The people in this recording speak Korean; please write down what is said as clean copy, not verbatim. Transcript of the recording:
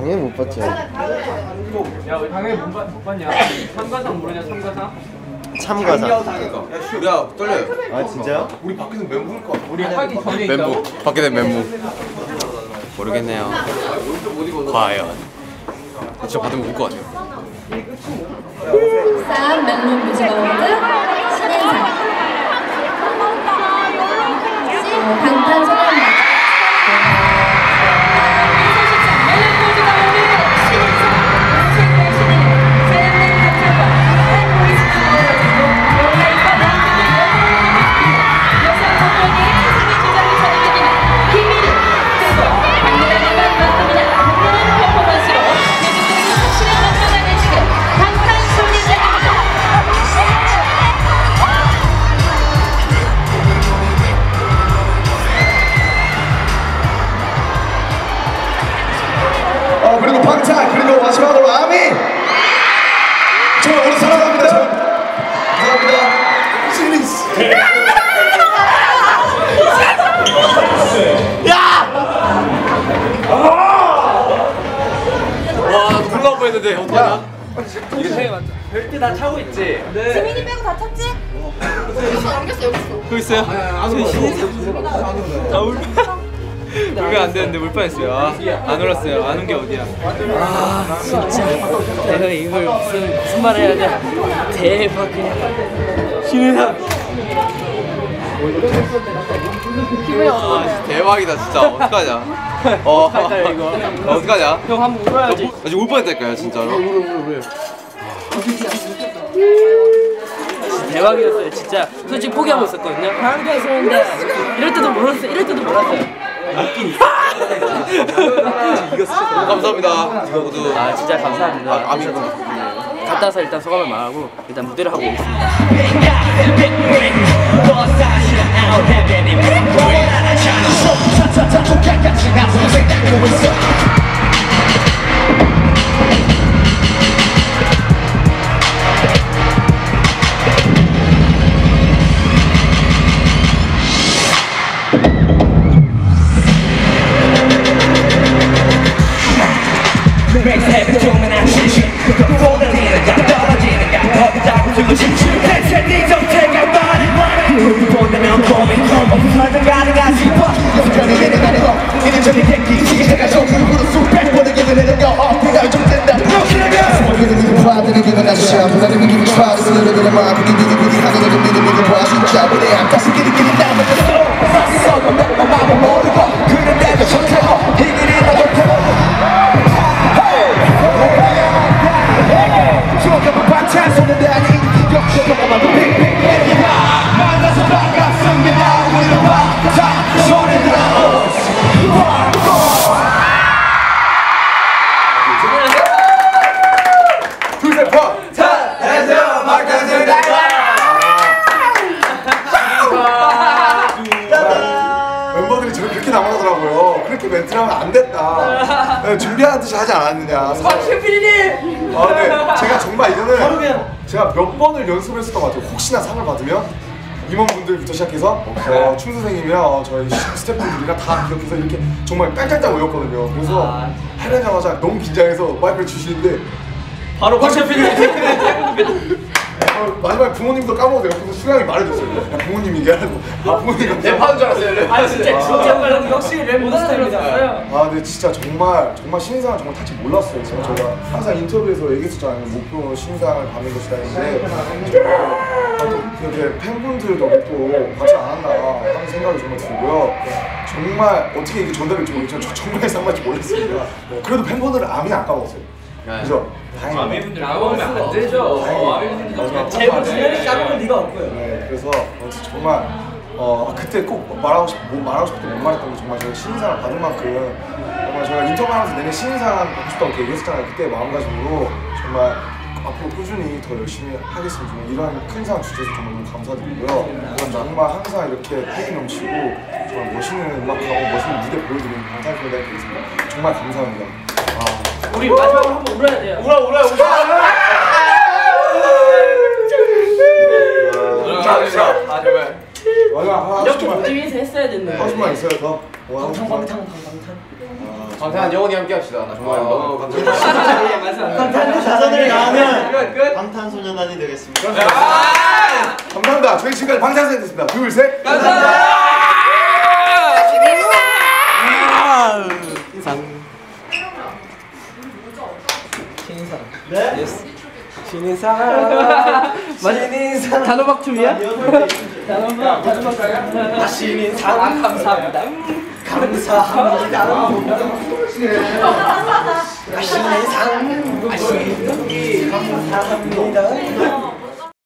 당연히 못 봤지. 야 왜 당연히 못 봤냐? 참가상 모르냐 참가상? 참가상. 야 떨려요. 아 진짜요? 우리 밖에서 멘붕일 것 같아. 우리 하기 전에 멘붕. 밖에 된 멘붕. 모르겠네요. 과연. 진짜 받으면 울 것 같아요. 울산 멜론 뮤직 어워드 신인상 방탄소년단 했는데 어떡하냐? 이게 제일 맞다. 별게 다 차고 있지? 네. 지민이 빼고 다 찼지? 여기서 남겼어, 여기서. 거기 있어요? 아, 울. 울면 안 되는데 울 뻔했어요. 안 울었어요. 안 운 게 어디야? 아, 진짜. 내가 이걸 무슨 말 해야 돼? 대박 그냥. 신의상. 아, 대박이다 진짜. 어떡하냐? 어떡하냐 이거 어떡하냐? 형 한번 울어야지. 아직 울 뻔했다니까요 진짜로. 왜 대박이었어요 진짜. 솔직히 포기하고 있었거든요. 방금 했었는데 이럴 때도 몰랐어요. 이럴 때도 몰랐어요. 감사합니다. 모두 아 진짜 감사합니다. 갔다 와서 일단 소감을 말하고 일단 무대를 하고 있습니다. 준비하는 듯이 하지 않았느냐. 박샘피님! 아, 네. 제가 정말 이거는 제가 몇 번을 연습을 했었던 것 같아요. 혹시나 상을 받으면 임원분들부터 시작해서 춤선생님이랑 저희 스태프분들이랑 다 기억해서 이렇게 정말 깔깔짝 외웠거든요. 그래서 하려자마자 너무 긴장해서 마이크를 주시는데 바로 박샘피님! 마지막에 부모님도 까먹어서 옆에서 수강이 말해줬어요. 부모님 얘기하라고. 아 부모님 랩하는 줄 알았어요. 아 진짜 진짜 말로 역시 랩 못하는 스타일이잖아요. 아 근데 진짜 정말 신인상을 정말 탈지 몰랐어요. 제가 항상 인터뷰에서 얘기했었잖아요. 목표로 신인상을 받는 것이다 했는데 이렇게 팬분들 덕에 또 같이 안 한다 하는 생각이 정말 들고요. 정말 어떻게 이게 전달될지 모르겠지만 저 정말 상 받을지 몰랐습니다. 그래도 팬분들은 암이 안 까먹었어요. 그죠? 아미분들 나오면 안 되죠. 제발 주변에 까먹은 네가 없고요. 네, 그래서 정말 그때 꼭 말하고 싶을 때 못 말했던 게 정말 제가 신인상을 받을 만큼 정말 제가 인터뷰하면서 내내 신인상 받고 싶다고 얘기했잖아요. 그때 마음가짐으로 정말 앞으로 꾸준히 더 열심히 하겠습니다. 이런 큰 상 주셔서 정말 너무 감사드리고요. 정말 항상 이렇게 팬이 넘치고 정말 멋있는 음악하고 멋있는 무대 보여드리는 방탄소년단이 되겠습니다. 정말 감사합니다. 우리 마지막으로 한번 울어야 돼요. 울어. 아 정말. 이렇게 무대에서 했어야 됐네. 방탄. 방탄은 영원히 함께 합시다. 정말 너무 감사합니다. 방탄의 자선을 나오면 방탄소년단이 되겠습니다. 감사합니다. 저희 지금까지 방탄소년단 됐습니다. 둘, 셋. 감사합니다. 네? 신인상 신인상 단호박춤이야? 단호박 신인상 감사합니다. 감사합니다. 신인상 감사합니다.